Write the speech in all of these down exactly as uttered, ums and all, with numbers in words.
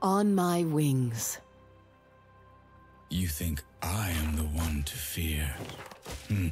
On my wings. You think I am the one to fear? Hmm.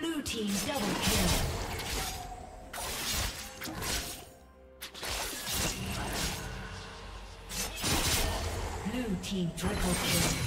Blue team double kill. Blue team triple kill.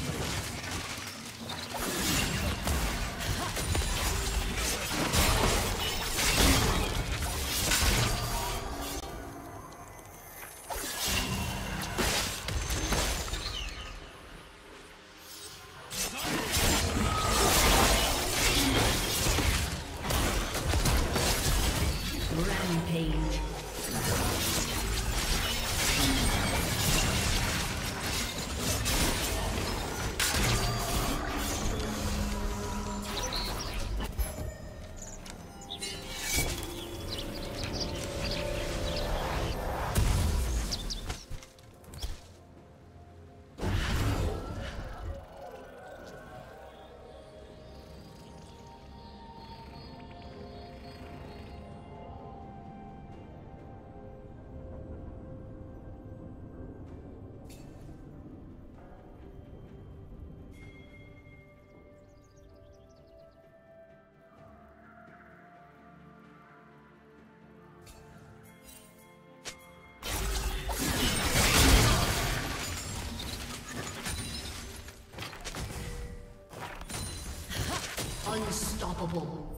Unstoppable.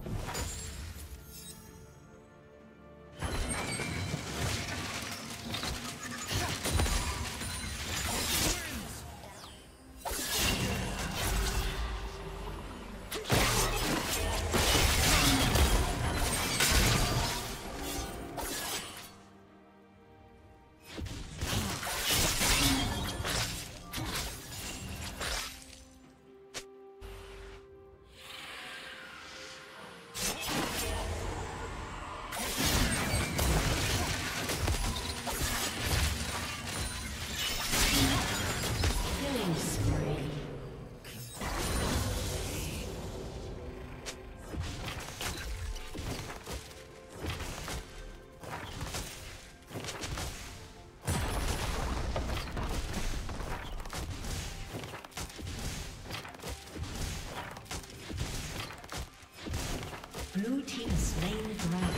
Blue team slain the dragon.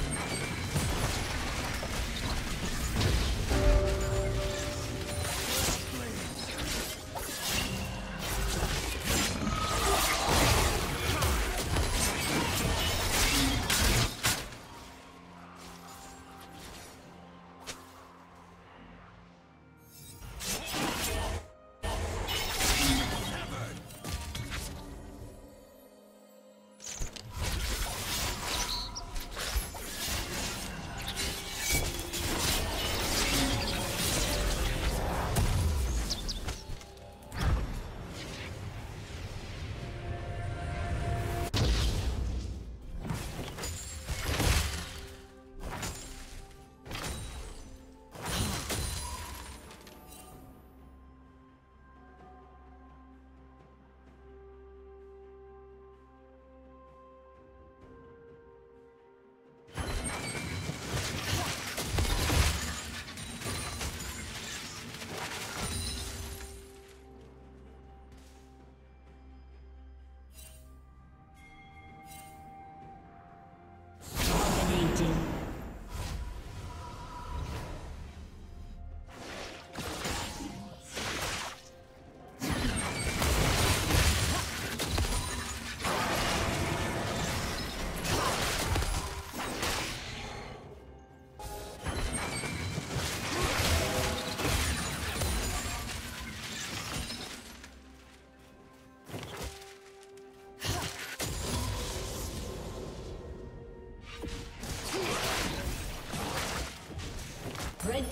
Red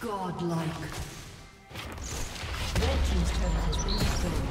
Godlike. Red team's turret has been destroyed.